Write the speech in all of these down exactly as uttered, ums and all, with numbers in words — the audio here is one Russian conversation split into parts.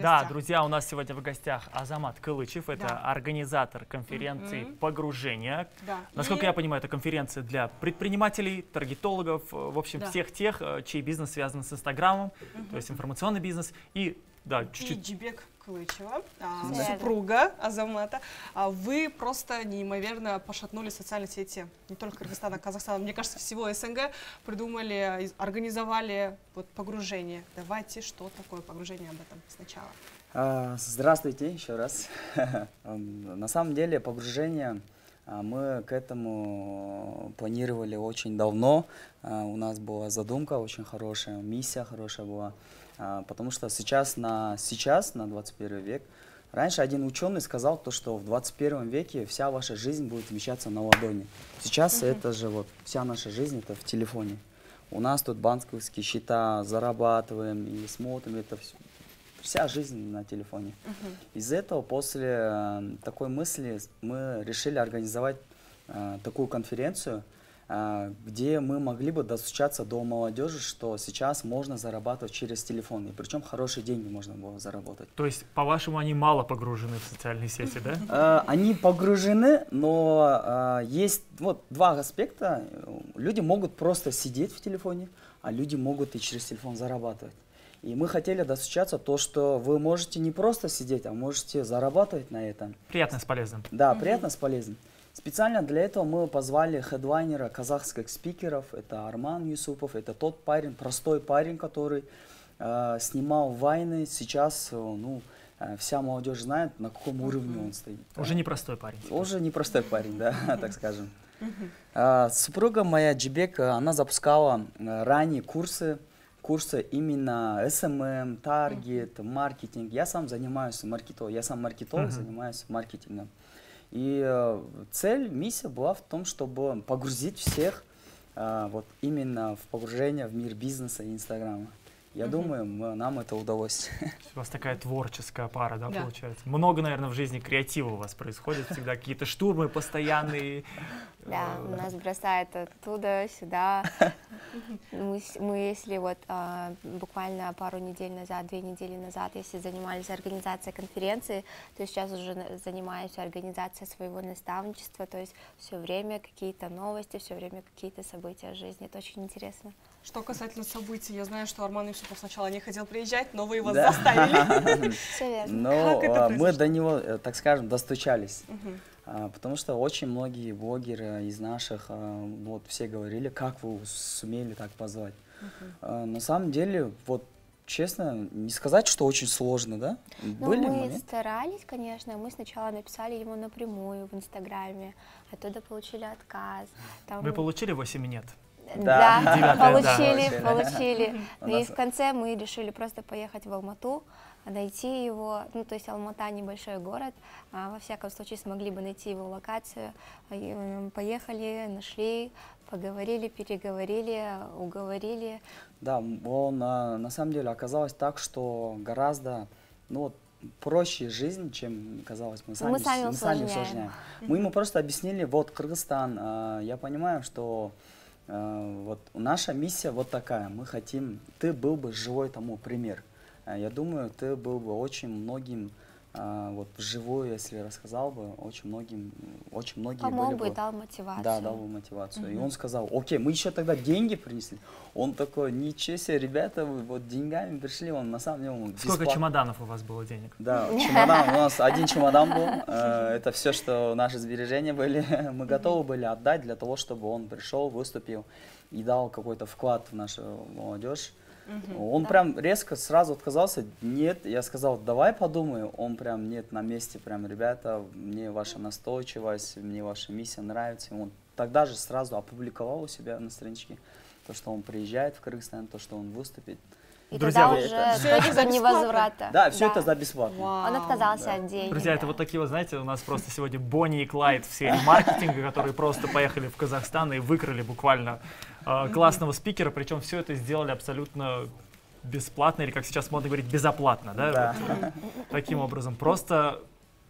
гостях. Да, друзья, у нас сегодня в гостях Азамат Кылычев, это да. организатор конференции mm-hmm. «Погружение». Да. Насколько и... я понимаю, это конференция для предпринимателей, таргетологов, в общем, да. всех тех, чей бизнес связан с Инстаграмом, mm-hmm. то есть информационный бизнес. И, да, чуть-чуть... Жибек Кылычева, а, да, супруга да. Азамата. А вы просто неимоверно пошатнули социальные сети не только Кыргызстана, а Казахстана. Мне кажется, всего СНГ придумали, организовали вот погружение. Давайте, что такое погружение, об этом сначала. Здравствуйте еще раз. На самом деле погружение... Мы к этому планировали очень давно, у нас была задумка очень хорошая, миссия хорошая была, потому что сейчас на, сейчас, на двадцать первый век, раньше один ученый сказал, то, что в двадцать первом веке вся ваша жизнь будет вмещаться на ладони. Сейчас Mm-hmm. это же вот вся наша жизнь это в телефоне. У нас тут банковские счета, зарабатываем и смотрим это все. Вся жизнь на телефоне. Uh-huh. Из-за этого, после такой мысли, мы решили организовать э, такую конференцию, э, где мы могли бы достучаться до молодежи, что сейчас можно зарабатывать через телефон. И причем хорошие деньги можно было заработать. То есть, по-вашему, они мало погружены в социальные сети, да? Они погружены, но есть два аспекта. Люди могут просто сидеть в телефоне, а люди могут и через телефон зарабатывать. И мы хотели достучаться то, что вы можете не просто сидеть, а можете зарабатывать на этом. Приятно с полезным. Да, mm-hmm. приятно с полезным. Специально для этого мы позвали хедлайнера казахских спикеров. Это Арман Юсупов, это тот парень, простой парень, который э, снимал вайны. Сейчас ну, э, вся молодежь знает, на каком mm-hmm. уровне он стоит. Уже да. непростой парень. Уже непростой парень, да, так скажем. Супруга моя Жибек, она запускала ранние курсы. Курсы именно эс эм эм, таргет, маркетинг. Я сам занимаюсь маркетологом, я сам маркетолог, uh-huh. занимаюсь маркетингом. И э, цель, миссия была в том, чтобы погрузить всех э, вот именно в погружение в мир бизнеса и Инстаграма. Я угу. думаю, мы, нам это удалось. У вас такая творческая пара, да, да, получается? Много, наверное, в жизни креатива у вас происходит, всегда какие-то штурмы постоянные. Да, у нас бросает оттуда, сюда. Мы, мы если вот а, буквально пару недель назад, две недели назад, если занимались организацией конференции, то сейчас уже занимаемся организацией своего наставничества, то есть все время какие-то новости, все время какие-то события в жизни. Это очень интересно. Что касательно событий, я знаю, что Арман Ившаков сначала не хотел приезжать, но вы его да. заставили. Но мы до него, так скажем, достучались. Потому что очень многие блогеры из наших, вот все говорили, как вы сумели так позвать. На самом деле, вот честно, не сказать, что очень сложно, да? Были мы старались, конечно. Мы сначала написали ему напрямую в Инстаграме, оттуда получили отказ. Вы получили восемь нет? Да, да, получили, да, получили. Да. И в конце мы решили просто поехать в Алмату, найти его. Ну, то есть Алмата небольшой город, а во всяком случае смогли бы найти его локацию. Поехали, нашли, поговорили, переговорили, уговорили. Да, он, на самом деле оказалось так, что гораздо, ну, проще жизнь, чем казалось, мы сами, мы сами, мы сами усложняем. Мы ему просто объяснили, вот Кыргызстан, я понимаю, что... Вот наша миссия вот такая, мы хотим, ты был бы живой тому пример. Я думаю, ты был бы очень многим, вот живой, если рассказал бы, очень многим, очень многие Помог были бы. дал мотивацию. Да, дал бы мотивацию. Угу. И он сказал, окей, мы еще тогда деньги принесли. Он такой, ничего себе, ребята, вы вот деньгами пришли, он на самом деле он бесплатно. Сколько чемоданов у вас было денег? Да, чемодан, у нас один чемодан был, это все, что наши сбережения были. Мы готовы были отдать для того, чтобы он пришел, выступил и дал какой-то вклад в нашу молодежь. Угу, он да. прям резко сразу отказался, нет, я сказал, давай подумаю, он прям нет, на месте, прям, ребята, мне ваша настойчивость, мне ваша миссия нравится. И он тогда же сразу опубликовал у себя на страничке то, что он приезжает в Кыргызстан, то, что он выступит. И друзья, тогда уже все это за невозврата. Да, все да. это за бесплатно. Вау. Он отказался да. от денег. Друзья, да. это вот такие, вот, знаете, у нас просто сегодня Бонни и Клайд всей маркетинга, которые просто поехали в Казахстан и выкрали буквально э, классного спикера, причем все это сделали абсолютно бесплатно, или, как сейчас модно говорить, безоплатно. Да? Да. Вот, таким образом, просто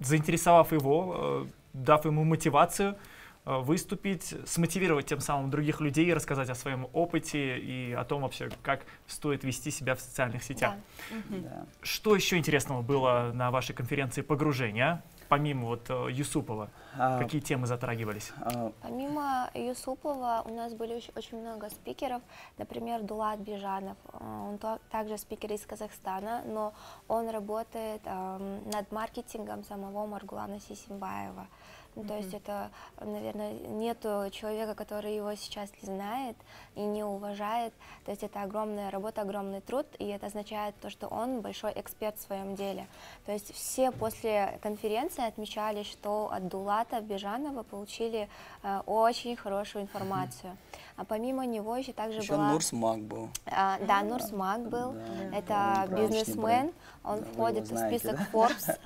заинтересовав его, э, дав ему мотивацию, выступить, смотивировать тем самым других людей, рассказать о своем опыте и о том вообще, как стоит вести себя в социальных сетях. Да. Да. Что еще интересного было на вашей конференции «Погружение», помимо вот Юсупова? А, какие темы затрагивались? Помимо Юсупова у нас были очень, очень много спикеров. Например, Дулат Бижанов. Он также спикер из Казахстана, но он работает э, над маркетингом самого Маргулана Сисимбаева. Mm-hmm. То есть это, наверное, нету человека, который его сейчас не знает и не уважает. То есть это огромная работа, огромный труд, и это означает то, что он большой эксперт в своем деле. То есть все после конференции отмечали, что от Дулата Бижанова получили э, очень хорошую информацию. Mm-hmm. А помимо него еще также еще была... Нурсмак был. А, да, mm-hmm. Нурсмак был. Да, это он бизнесмен, он да, входит в список Forbes.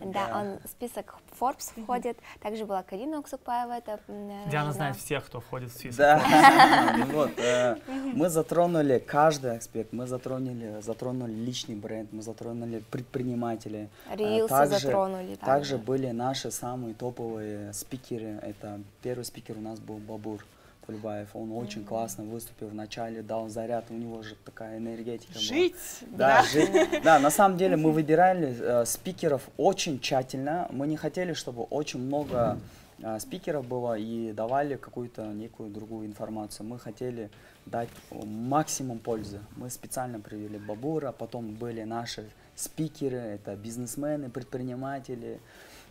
Да, он в список Forbes входит. Также была Карина Уксукпаева. Это Диана жена. Знает всех, кто входит в список. Да. Вот, э, мы затронули каждый аспект. Мы затронули, затронули личный бренд, мы затронули предпринимателей. Рилсы также, затронули. Также. также были наши самые топовые спикеры. Это первый спикер у нас был Бабур Тулбаев. Он очень mm-hmm. классно выступил в начале, дал заряд, у него же такая энергетика жить, была. Да, да. Жить! Да, на самом деле мы выбирали э, спикеров очень тщательно, мы не хотели, чтобы очень много э, спикеров было и давали какую-то некую другую информацию. Мы хотели дать максимум пользы. Мы специально привели Бабура, потом были наши спикеры, это бизнесмены, предприниматели,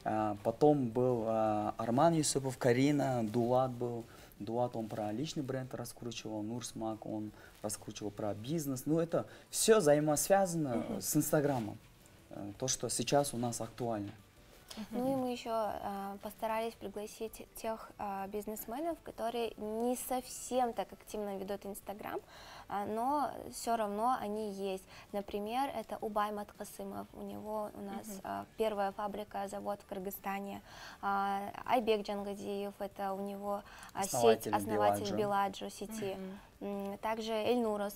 э, потом был э, Арман Юсупов, Карина, Дулат был. Дулат, он про личный бренд раскручивал, Нурсмак, он раскручивал про бизнес. Ну, это все взаимосвязано uh-huh. с Инстаграмом, то, что сейчас у нас актуально. Uh-huh. Ну и мы еще э, постарались пригласить тех э, бизнесменов, которые не совсем так активно ведут Инстаграм, э, но все равно они есть. Например, это Убай Маткасымов, у него у нас uh-huh. э, первая фабрика, завод в Кыргызстане. Э, Айбек Джангадиев, это у него э, сеть, основатель Биладжо сети. Uh-huh. Также Эльнура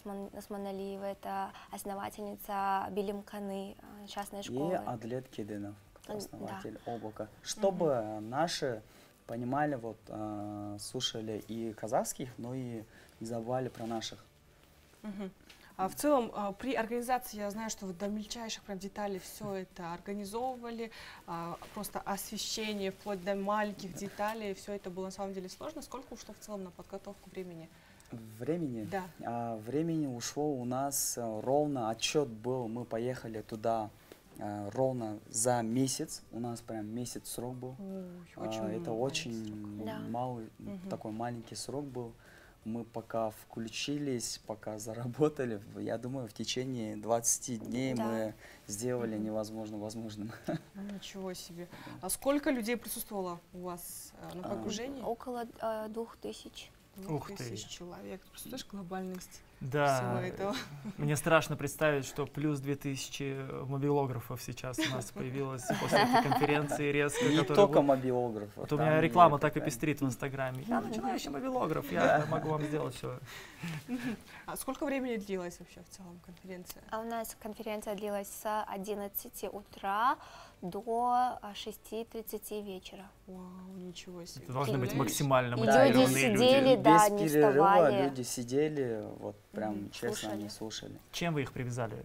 Смоналиева, это основательница Белимканы, частной школы. И атлет Кидынов, основатель да. облака. Чтобы mm-hmm. наши понимали, вот э, слушали и казахских, но и не забывали про наших. Mm-hmm. А в целом э, при организации, я знаю, что вы до мельчайших прям деталей все это организовывали, э, просто освещение вплоть до маленьких деталей, все это было на самом деле сложно. Сколько ушло в целом на подготовку времени? Времени? Да. А, времени ушло у нас а, ровно, отчет был, мы поехали туда. Ровно за месяц, у нас прям месяц срок был. Ой, очень а, это очень да. малый, угу. такой маленький срок был. Мы пока включились, пока заработали, я думаю, в течение двадцати дней да. мы сделали угу. невозможно возможным. Ничего себе. А сколько людей присутствовало у вас на погружении? А, около а, двух тысяч. Ух ты. Человек. Ты представляешь глобальность да. всего этого? Мне страшно представить, что плюс две тысячи мобилографов сейчас у нас появилось после этой конференции резко. Не только мобилографов. У меня реклама так и пестрит в Инстаграме. Я начинающий мобилограф, я могу вам сделать все. А сколько времени длилась вообще в целом конференция? А у нас конференция длилась с одиннадцати утра до шести тридцати вечера. Вау, ничего себе. Это должны быть максимально мотивированные люди. Да, без перерыва люди сидели, вот прям mm-hmm. честно слушали. Они слушали. Чем вы их привязали?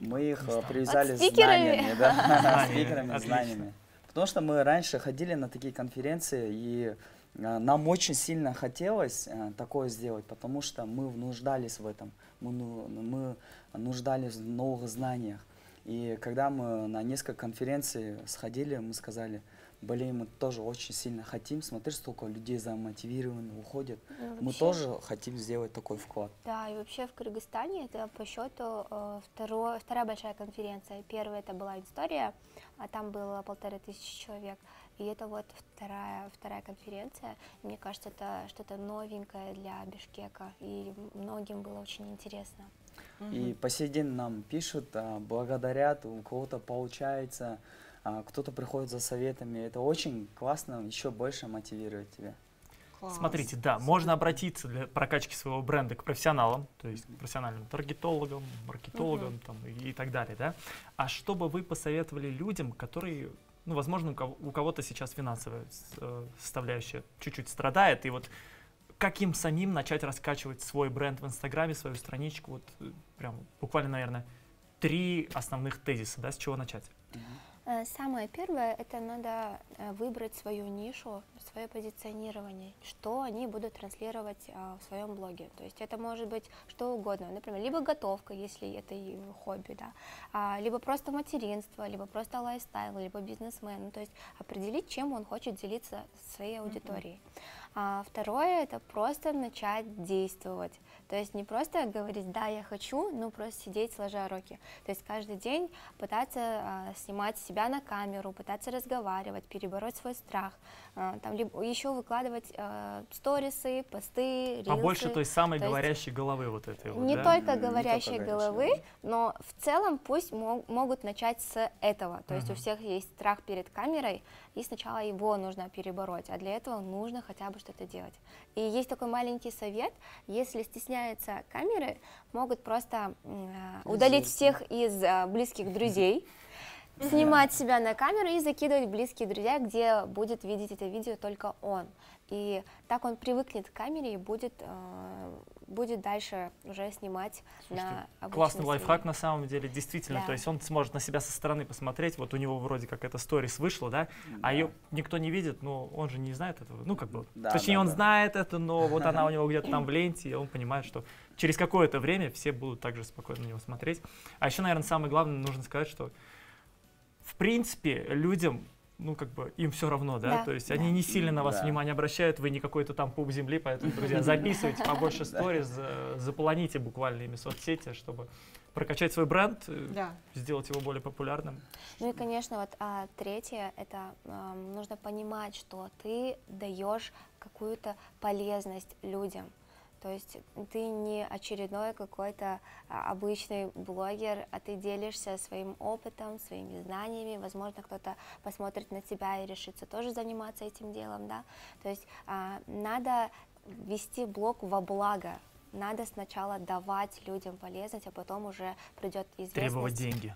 Мы их привязали знаниями, да, спикерами, знаниями. Потому что мы раньше ходили на такие конференции, и нам очень сильно хотелось такое сделать, потому что мы нуждались в этом, мы, мы нуждались в новых знаниях. И когда мы на несколько конференций сходили, мы сказали, блин, мы тоже очень сильно хотим, смотри, столько людей замотивированы, уходят, ну, вообще, мы тоже хотим сделать такой вклад. Да, и вообще в Кыргызстане это по счету э, второе, вторая большая конференция. Первая это была история, а там было полторы тысячи человек. И это вот вторая, вторая конференция. Мне кажется, это что-то новенькое для Бишкека. И многим было очень интересно. Mm-hmm. И по сей день нам пишут, благодарят, у кого-то получается, кто-то приходит за советами. Это очень классно, еще больше мотивирует тебя. Класс. Смотрите, да, можно обратиться для прокачки своего бренда к профессионалам, то есть к профессиональным таргетологам, маркетологам mm-hmm. там, и, и так далее. Да? А что бы вы посоветовали людям, которые ну, возможно, у кого-то сейчас финансовая составляющая чуть-чуть страдает, и вот как им самим начать раскачивать свой бренд в Инстаграме, свою страничку, вот прям буквально, наверное, три основных тезиса, да, с чего начать? Самое первое, это надо выбрать свою нишу, свое позиционирование, что они будут транслировать а, в своем блоге. То есть это может быть что угодно, например, либо готовка, если это его хобби, да, а, либо просто материнство, либо просто лайфстайл, либо бизнесмен. Ну, то есть определить, чем он хочет делиться своей аудиторией. Mm-hmm. а, второе, это просто начать действовать. То есть не просто говорить, да, я хочу, но просто сидеть сложа руки. То есть каждый день пытаться а, снимать себя на камеру, пытаться разговаривать, перебороть свой страх, а, там либо еще выкладывать а, сторисы, посты, рилсы. А больше той самой то говорящей головы вот этой вот, не да? только mm-hmm. говорящей не только головы, говорящей. Но в целом пусть мог, могут начать с этого. То uh-huh. есть у всех есть страх перед камерой, и сначала его нужно перебороть, а для этого нужно хотя бы что-то делать. И есть такой маленький совет, если стесняешься камеры, могут просто э, удалить всех из э, близких друзей, снимать себя на камеру и закидывать близкие друзья, где будет видеть это видео только он. И так он привыкнет к камере и будет, э, будет дальше уже снимать. Слушайте, на обычном классный сцене. Лайфхак на самом деле, действительно. Да. То есть он сможет на себя со стороны посмотреть. Вот у него вроде как эта сторис вышла, да? Да. А ее никто не видит, но он же не знает этого. Ну, как бы, да, точнее, да, он да. знает это, но вот она у него где-то там в ленте, и он понимает, что через какое-то время все будут также спокойно на него смотреть. А еще, наверное, самое главное, нужно сказать, что в принципе людям... ну, как бы, им все равно, да? да. То есть да. они не сильно на вас да. внимание обращают, вы не какой-то там пуп земли, поэтому, друзья, записывайте побольше сториз, заполоните буквально ими соцсети, чтобы прокачать свой бренд, да. сделать его более популярным. Ну и, конечно, вот а, третье, это а, нужно понимать, что ты даешь какую-то полезность людям. То есть ты не очередной какой-то обычный блогер, а ты делишься своим опытом, своими знаниями. Возможно, кто-то посмотрит на тебя и решится тоже заниматься этим делом, да. То есть а, надо вести блог во благо. Надо сначала давать людям полезность, а потом уже придет известность. Требовать деньги.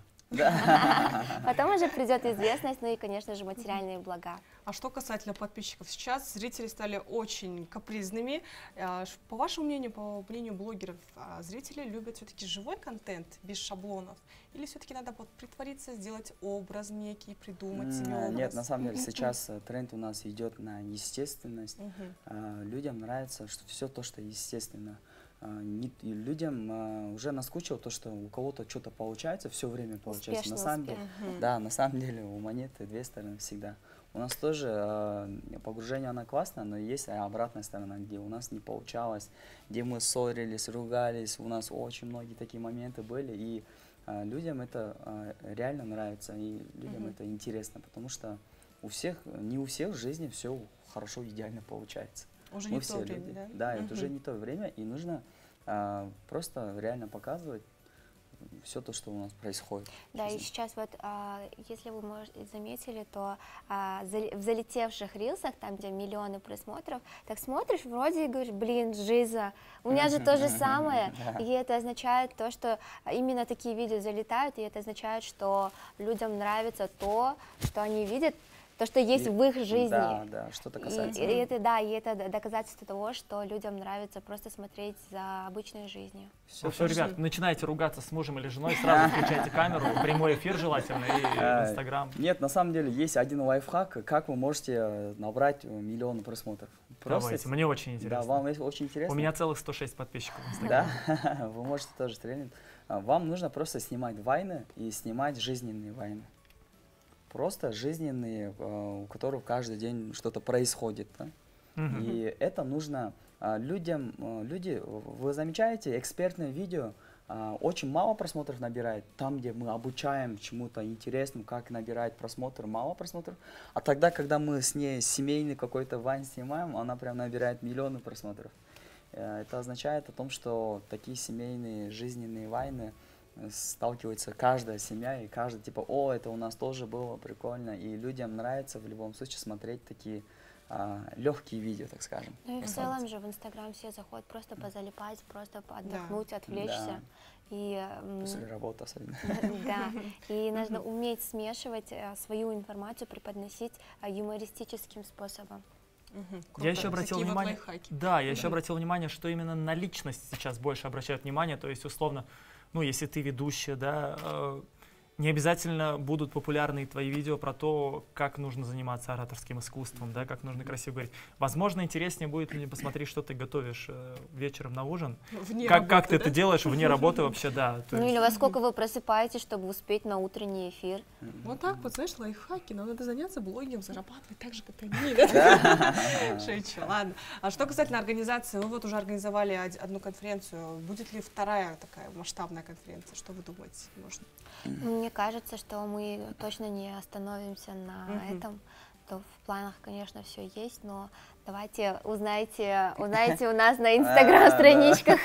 Потом уже придет известность, ну и, конечно же, материальные блага. А что касательно подписчиков, сейчас зрители стали очень капризными. По вашему мнению, по мнению блогеров, зрители любят все-таки живой контент без шаблонов? Или все-таки надо вот притвориться, сделать образ некий, придумать его? Нет, на самом деле сейчас тренд у нас идет на естественность. Людям нравится все то, что естественно. Не, людям а, уже наскучило то, что у кого-то что-то получается, все время получается. Успешный на самом деле, угу. Да, на самом деле у монеты две стороны всегда. У нас тоже а, погружение, она классная, но есть обратная сторона, где у нас не получалось, где мы ссорились, ругались, у нас очень многие такие моменты были, и а, людям это а, реально нравится, и людям угу. это интересно, потому что у всех, не у всех в жизни все хорошо, идеально получается. Уже мы не все то время, люди. Да? Да, uh-huh. это уже не то время, и нужно а, просто реально показывать все то, что у нас происходит. Да, и сейчас вот, а, если вы может, заметили, то а, за, в залетевших рилсах, там, где миллионы просмотров, так смотришь, вроде и говоришь, блин, жиза, у меня же то же самое. И это означает то, что именно такие видео залетают, и это означает, что людям нравится то, что они видят, то, что есть и, в их жизни. Да, да, что-то касается. И, и это, да, и это доказательство того, что людям нравится просто смотреть за обычной жизнью. Все, все, ребят, начинайте ругаться с мужем или женой, сразу включайте камеру, прямой эфир желательно и Инстаграм. Нет, на самом деле есть один лайфхак, как вы можете набрать миллион просмотров. Давайте, мне очень интересно. Да, вам очень интересно. У меня целых сто шесть подписчиков в Инстаграме. Да, вы можете тоже стрелять. Вам нужно просто снимать вайны и снимать жизненные вайны. Просто жизненные, у которых каждый день что-то происходит. Да? Mm-hmm. И это нужно людям, люди, вы замечаете, экспертное видео очень мало просмотров набирает, там, где мы обучаем чему-то интересному, как набирать просмотр, мало просмотров. А тогда, когда мы с ней семейный какой-то вайн снимаем, она прям набирает миллионы просмотров. Это означает о том, что такие семейные жизненные вайны сталкивается каждая семья и каждый типа, о, это у нас тоже было прикольно, и людям нравится в любом случае смотреть такие а, легкие видео, так скажем. Ну и в целом же в Инстаграм все заходят просто позалипать, просто отдохнуть, да. отвлечься. Да. И, после работы особенно. Да, и нужно уметь смешивать свою информацию, преподносить юмористическим способом. Угу, я еще обратил Такие внимание, вот да, я да. еще обратил внимание, что именно на личность сейчас больше обращают внимание, то есть условно, ну если ты ведущая, да, э, не обязательно будут популярны твои видео про то, как нужно заниматься ораторским искусством, да, как нужно красиво говорить. Возможно, интереснее будет мне посмотреть, что ты готовишь э, вечером на ужин, вне как, работы, как ты да? это делаешь вне работы вообще, да. Ну или во сколько вы просыпаетесь, чтобы успеть на утренний эфир. Вот так вот, знаешь, лайфхаки, но надо заняться блогингом, зарабатывать так же, как они. Шучу, ладно. А что касательно организации, вы вот уже организовали одну конференцию, будет ли вторая такая масштабная конференция, что вы думаете, можно? Мне кажется, что мы точно не остановимся на Mm-hmm. этом. То в планах, конечно, все есть, но давайте узнаете, узнаете у нас на инстаграм-страничках.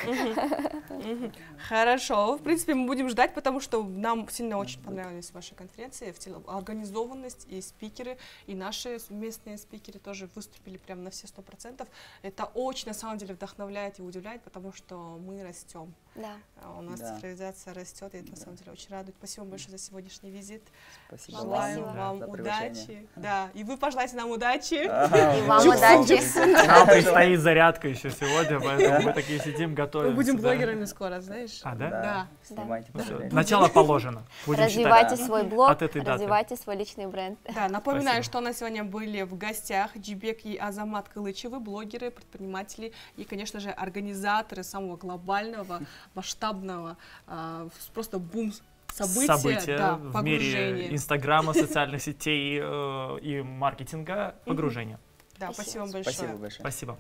Хорошо, в принципе, мы будем ждать, потому что нам сильно очень понравились ваши конференции, организованность и спикеры, и наши местные спикеры тоже выступили прям на все сто процентов. Это очень, на самом деле, вдохновляет и удивляет, потому что мы растем. Да. У нас цифровизация растет, и это, на самом деле, очень радует. Спасибо большое за сегодняшний визит. Спасибо. Желаем вам удачи. Да, и вы пожелайте нам удачи. Вам удачи. Нам предстоит зарядка еще сегодня, поэтому мы такие сидим, готовим. Мы будем блогерами скоро, знаешь? А, да? Да. Снимайте. Начало положено. Развивайте свой блог, развивайте свой личный бренд. Да, напоминаю, что у нас сегодня были в гостях Жибек и Азамат Кылычевы, блогеры, предприниматели и, конечно же, организаторы самого глобального, масштабного, просто бум События, события да, в мире Инстаграма, социальных сетей э, и маркетинга. Погружение. Да, спасибо, спасибо вам большое. Спасибо большое. Спасибо.